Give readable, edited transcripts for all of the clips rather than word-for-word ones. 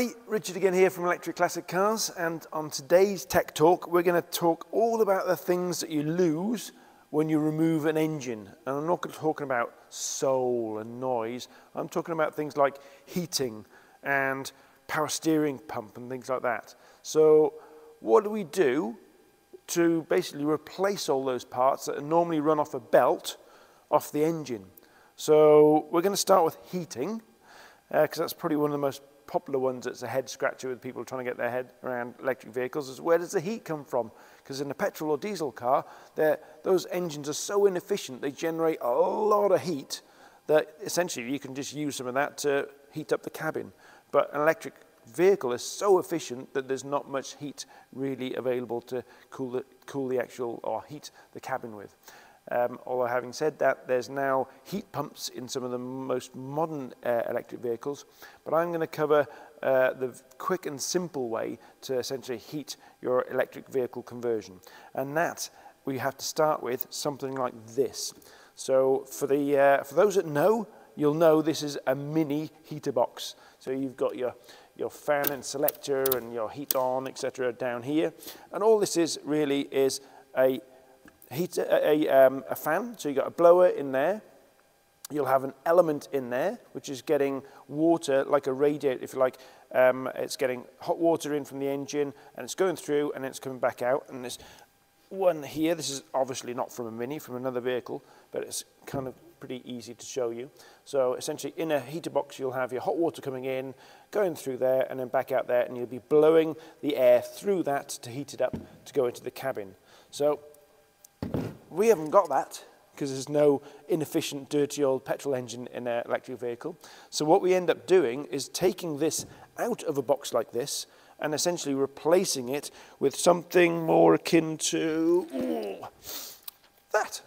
everybody, Richard again here from Electric Classic Cars, and on today's Tech Talk we're going to talk all about the things that you lose when you remove an engine. And I'm not talking about soul and noise, I'm talking about things like heating and power steering pump and things like that. So what do we do to basically replace all those parts that are normally run off a belt off the engine? So we're going to start with heating, because that's probably one of the most popular ones that's a head scratcher with people trying to get their head around electric vehicles, is where does the heat come from? Because in a petrol or diesel car, those engines are so inefficient, they generate a lot of heat that essentially you can just use some of that to heat up the cabin. But an electric vehicle is so efficient that there's not much heat really available to heat the cabin with. Although having said that, there's now heat pumps in some of the most modern electric vehicles, but I'm going to cover the quick and simple way to essentially heat your electric vehicle conversion, and that we have to start with something like this. So for those that know, you'll know this is a mini heater box. So you've got your fan and selector and your heat on, etc. down here, and all this is really is a heater, a fan. So you've got a blower in there, you'll have an element in there which is getting water, like a radiator if you like, it's getting hot water in from the engine and it's going through and it's coming back out. And this one here, this is obviously not from a Mini, from another vehicle, but it's kind of pretty easy to show you. So essentially in a heater box you'll have your hot water coming in, going through there and then back out there, and you'll be blowing the air through that to heat it up to go into the cabin. So we haven't got that because there's no inefficient, dirty old petrol engine in an electric vehicle. So what we end up doing is taking this out of a box like this and essentially replacing it with something more akin to that.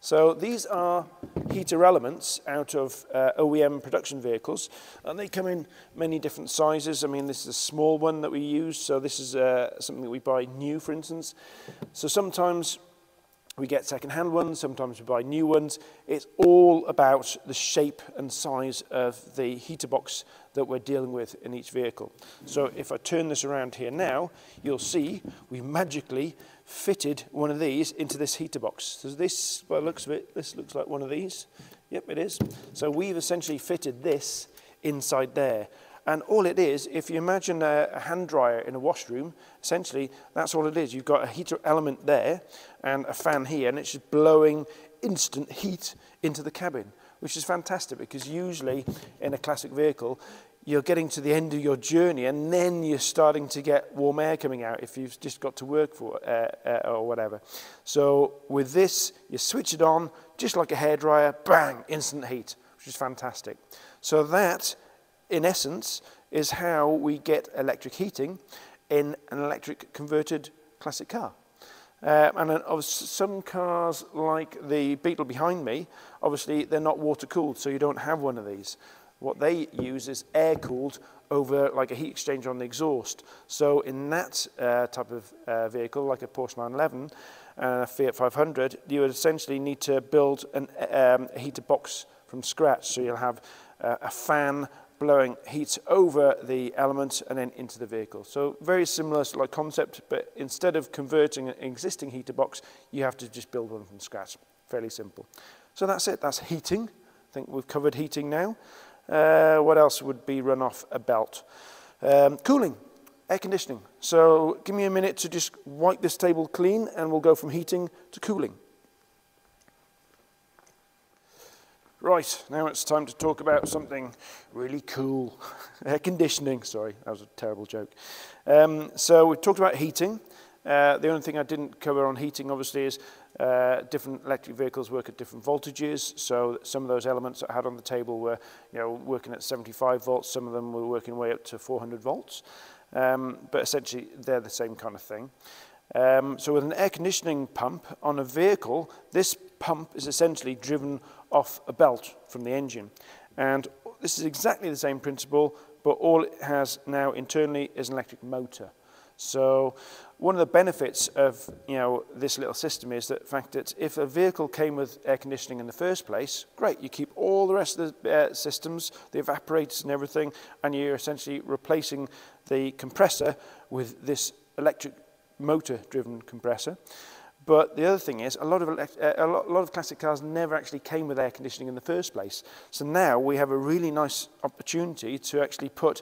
So these are heater elements out of OEM production vehicles, and they come in many different sizes. I mean, this is a small one that we use, so this is something that we buy new, for instance. So sometimes we get second-hand ones, sometimes we buy new ones. It's all about the shape and size of the heater box that we're dealing with in each vehicle. So if I turn this around here now, you'll see we magically fitted one of these into this heater box. So this, by the looks of it, this looks like one of these. Yep, it is. So we've essentially fitted this inside there. And all it is, if you imagine a hand dryer in a washroom, essentially that's all it is. You've got a heater element there and a fan here, and it's just blowing instant heat into the cabin, which is fantastic, because usually in a classic vehicle, you're getting to the end of your journey and then you're starting to get warm air coming out if you've just got to work for or whatever. So with this, you switch it on, just like a hairdryer, bang, instant heat, which is fantastic. So that, in essence, is how we get electric heating in an electric converted classic car. And some cars like the Beetle behind me, obviously they're not water cooled, so you don't have one of these. What they use is air cooled over like a heat exchanger on the exhaust. So in that type of vehicle, like a Porsche 911 and a Fiat 500, you would essentially need to build a heater box from scratch. So you'll have a fan blowing heat over the element and then into the vehicle. So very similar like concept, but instead of converting an existing heater box, you have to just build one from scratch. Fairly simple. So that's it, that's heating. I think we've covered heating now. What else would be run off a belt? Cooling, air conditioning. So give me a minute to just wipe this table clean and we'll go from heating to cooling. Right, now it's time to talk about something really cool. Air conditioning, sorry, that was a terrible joke. So we've talked about heating. The only thing I didn't cover on heating, obviously, is different electric vehicles work at different voltages. So some of those elements that I had on the table were, you know, working at 75 volts. Some of them were working way up to 400 volts. But essentially, they're the same kind of thing. So with an air conditioning pump on a vehicle, this pump is essentially driven off a belt from the engine. And this is exactly the same principle, but all it has now internally is an electric motor. So one of the benefits of this little system is the fact that if a vehicle came with air conditioning in the first place, great, you keep all the rest of the systems, the evaporators and everything, and you're essentially replacing the compressor with this electric motor-driven compressor. But the other thing is, a lot of classic cars never actually came with air conditioning in the first place. So now we have a really nice opportunity to actually put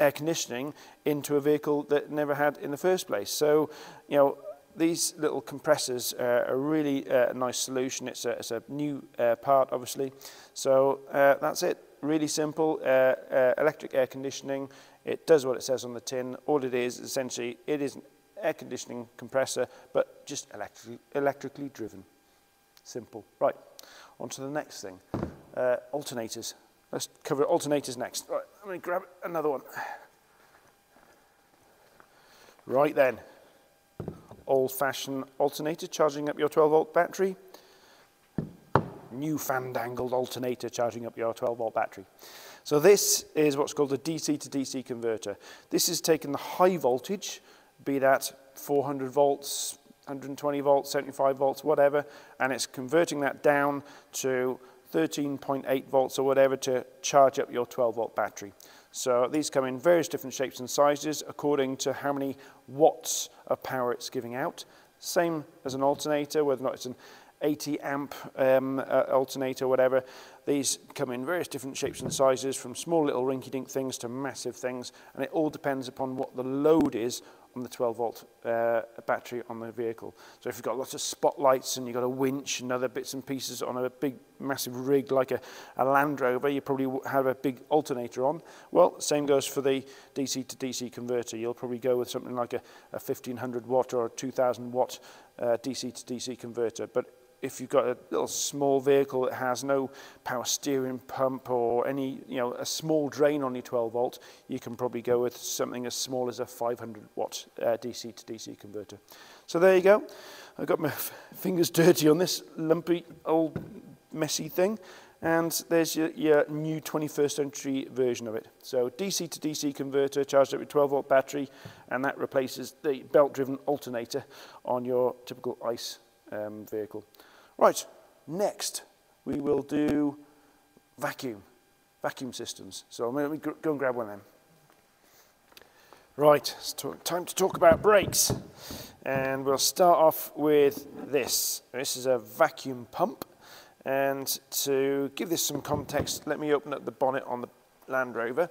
air conditioning into a vehicle that never had in the first place. So, these little compressors are really a nice solution. It's a new part, obviously. So that's it. Really simple electric air conditioning. It does what it says on the tin. All it is, essentially, it is an air conditioning compressor, but just electrically driven. Simple. Right, on to the next thing. Alternators. Let's cover alternators next. Right, I'm going to grab another one. Right then, old-fashioned alternator charging up your 12-volt battery. New fandangled alternator charging up your 12-volt battery. So this is what's called a DC to DC converter. This is taking the high voltage, be that 400 volts, 120 volts, 75 volts, whatever, and it's converting that down to 13.8 volts or whatever to charge up your 12-volt battery. So these come in various different shapes and sizes according to how many watts of power it's giving out. Same as an alternator, whether or not it's an 80-amp alternator or whatever. These come in various different shapes and sizes, from small little rinky-dink things to massive things, and it all depends upon what the load is on the 12-volt battery on the vehicle. So if you've got lots of spotlights and you've got a winch and other bits and pieces on a big, massive rig like a Land Rover, you probably have a big alternator on. Well, same goes for the DC to DC converter. You'll probably go with something like a 1,500 watt or a 2,000 watt DC to DC converter. But if you've got a little small vehicle that has no power steering pump or any, a small drain on your 12 volt, you can probably go with something as small as a 500 watt DC to DC converter. So there you go. I've got my fingers dirty on this lumpy, old, messy thing. And there's your new 21st century version of it. So DC to DC converter charged up with 12-volt battery, and that replaces the belt-driven alternator on your typical ICE vehicle. Right, next we will do vacuum systems. So let me go and grab one then. Right, it's time to talk about brakes. And we'll start off with this. This is a vacuum pump. And to give this some context, let me open up the bonnet on the Land Rover.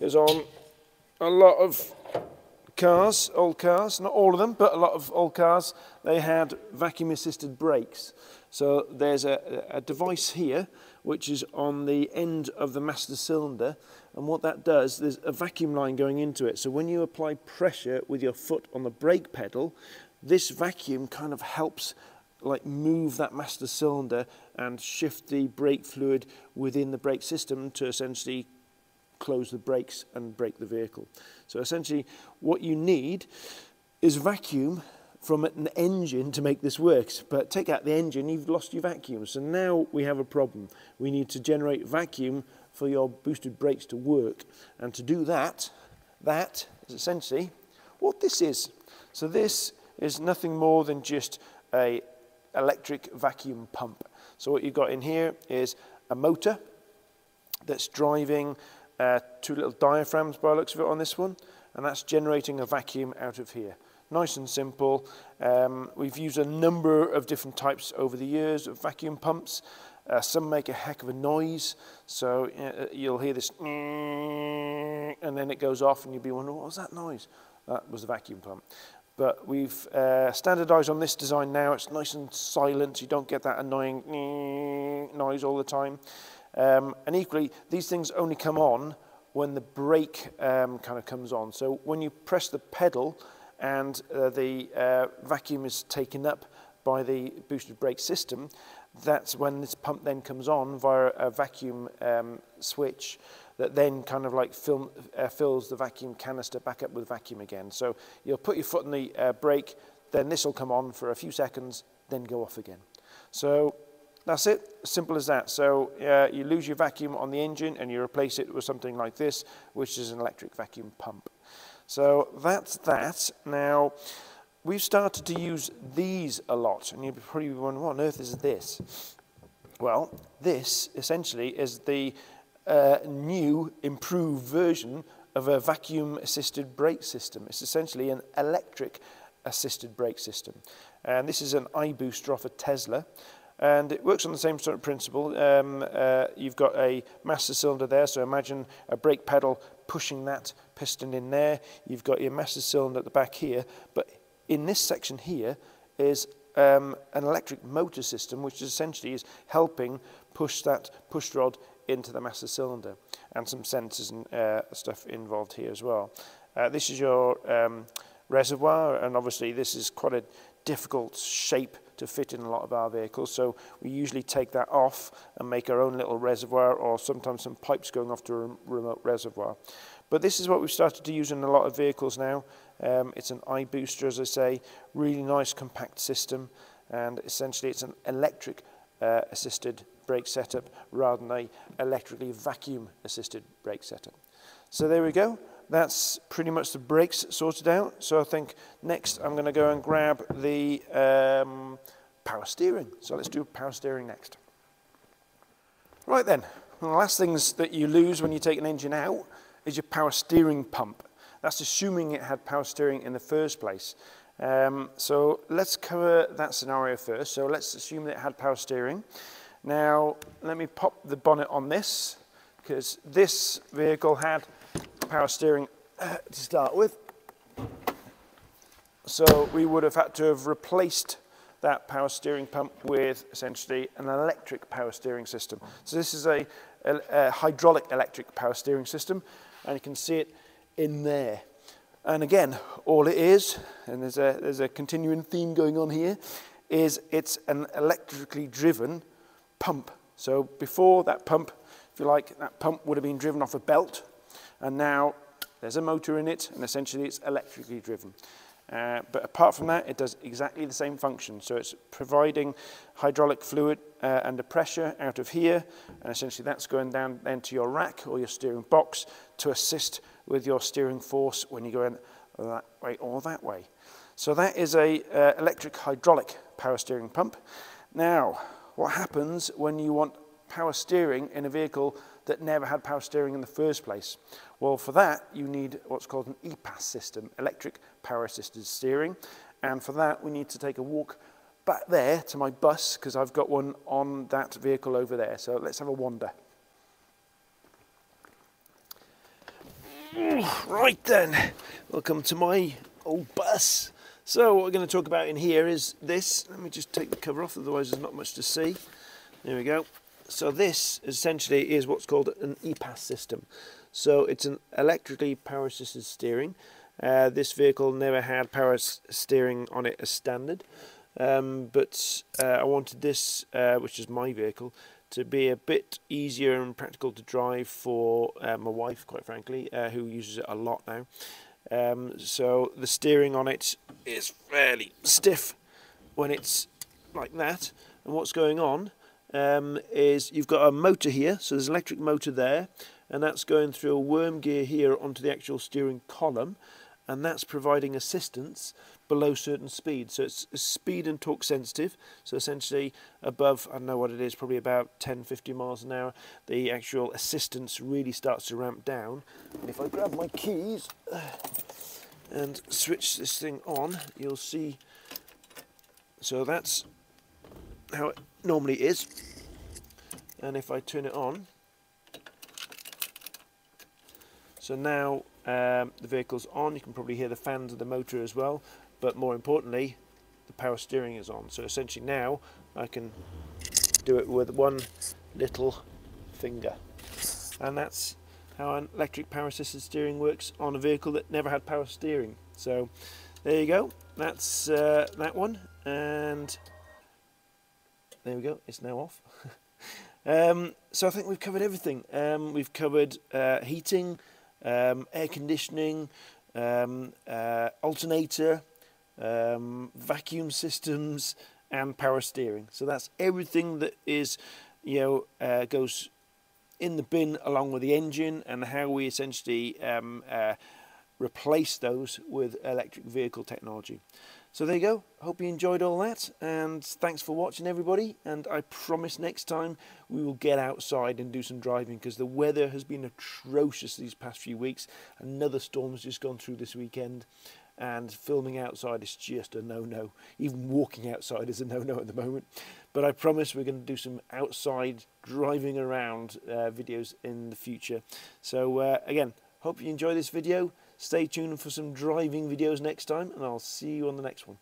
There's on a lot of cars, old cars, not all of them, but a lot of old cars, they had vacuum-assisted brakes. So there's a device here, which is on the end of the master cylinder. And what that does, there's a vacuum line going into it. So when you apply pressure with your foot on the brake pedal, this vacuum kind of helps move that master cylinder and shift the brake fluid within the brake system to essentially close the brakes and brake the vehicle. So essentially what you need is vacuum from an engine to make this work. But take out the engine, you've lost your vacuum. So now we have a problem. We need to generate vacuum for your boosted brakes to work. And to do that, that is essentially what this is. So this is nothing more than just an electric vacuum pump. So what you've got in here is a motor that's driving two little diaphragms by the looks of it on this one, and that's generating a vacuum out of here. Nice and simple. We've used a number of different types over the years of vacuum pumps. Some make a heck of a noise, so you'll hear this and then it goes off and you'll be wondering, what was that noise? That was the vacuum pump. But we've standardized on this design now. It's nice and silent. You don't get that annoying noise all the time. And equally, these things only come on when the brake kind of comes on. So when you press the pedal and the vacuum is taken up by the boosted brake system, that's when this pump then comes on via a vacuum switch that then kind of fills the vacuum canister back up with vacuum again. So you'll put your foot on the brake, then this will come on for a few seconds, then go off again. So that's it, simple as that. So you lose your vacuum on the engine and you replace it with something like this, which is an electric vacuum pump. So that's that. Now, we've started to use these a lot, and you'll probably be wondering, what on earth is this? Well, this essentially is the new improved version of a vacuum-assisted brake system. It's essentially an electric-assisted brake system. And this is an iBooster off of Tesla. And it works on the same sort of principle. You've got a master cylinder there, so imagine a brake pedal pushing that piston in there. You've got your master cylinder at the back here. But in this section here is an electric motor system, which essentially is helping push that push rod into the master cylinder, and some sensors and stuff involved here as well. This is your reservoir, and obviously this is quite a difficult shape to fit in a lot of our vehicles, so we usually take that off and make our own little reservoir, or sometimes some pipes going off to a remote reservoir. But this is what we've started to use in a lot of vehicles now. It's an iBooster, as I say, really nice compact system, and essentially it's an electric assisted brake setup rather than a electrically vacuum assisted brake setup. So there we go. That's pretty much the brakes sorted out. So I think next I'm going to go and grab the power steering. So let's do power steering next. Right then, one of the last things that you lose when you take an engine out is your power steering pump. That's assuming it had power steering in the first place. So let's cover that scenario first. So let's assume that it had power steering. Now, let me pop the bonnet on this, because this vehicle had power steering to start with. So we would have had to have replaced that power steering pump with essentially an electric power steering system. So this is a hydraulic electric power steering system, and you can see it in there. And again, all it is, and there's a continuing theme going on here, is it's an electrically driven pump. So before that pump, if you like, that pump would have been driven off a belt, and now there's a motor in it, and essentially it's electrically driven. But apart from that, it does exactly the same function. So it's providing hydraulic fluid under pressure out of here, and essentially that's going down then to your rack or your steering box to assist with your steering force when you go in that way or that way. So that is a electric hydraulic power steering pump. Now, what happens when you want power steering in a vehicle that never had power steering in the first place? Well, for that, you need what's called an EPAS system, electric power assisted steering. And for that, we need to take a walk back there to my bus, because I've got one on that vehicle over there. So let's have a wander. Right then, welcome to my old bus. So what we're going to talk about in here is this. Let me just take the cover off, otherwise there's not much to see. There we go. So this essentially is what's called an EPAS system. So it's an electrically power assisted steering. This vehicle never had power steering on it as standard. But I wanted this, which is my vehicle, to be a bit easier and practical to drive for my wife, quite frankly, who uses it a lot now. So the steering on it is fairly stiff when it's like that. And what's going on is you've got a motor here, so there's an electric motor there, and that's going through a worm gear here onto the actual steering column, and that's providing assistance below certain speed. So it's speed and torque sensitive, so essentially above, I don't know what it is, probably about 10-50 miles an hour, the actual assistance really starts to ramp down. And if I grab my keys and switch this thing on, you'll see, so that's how it normally is. And if I turn it on, so now the vehicle's on, you can probably hear the fans of the motor as well. But more importantly, the power steering is on. So essentially now I can do it with one little finger. And that's how an electric power assisted steering works on a vehicle that never had power steering. So there you go. That's that one. And there we go. It's now off. So I think we've covered everything. We've covered heating, air conditioning, alternator, vacuum systems, and power steering. So that's everything that is, you know, goes in the bin along with the engine, and how we essentially replace those with electric vehicle technology. So there you go. Hope you enjoyed all that, and thanks for watching, everybody, and I promise next time we will get outside and do some driving, because the weather has been atrocious these past few weeks. Another storm's just gone through this weekend, and filming outside is just a no-no. Even walking outside is a no-no at the moment. But I promise we're going to do some outside driving around videos in the future. So again, hope you enjoy this video. Stay tuned for some driving videos next time, and I'll see you on the next one.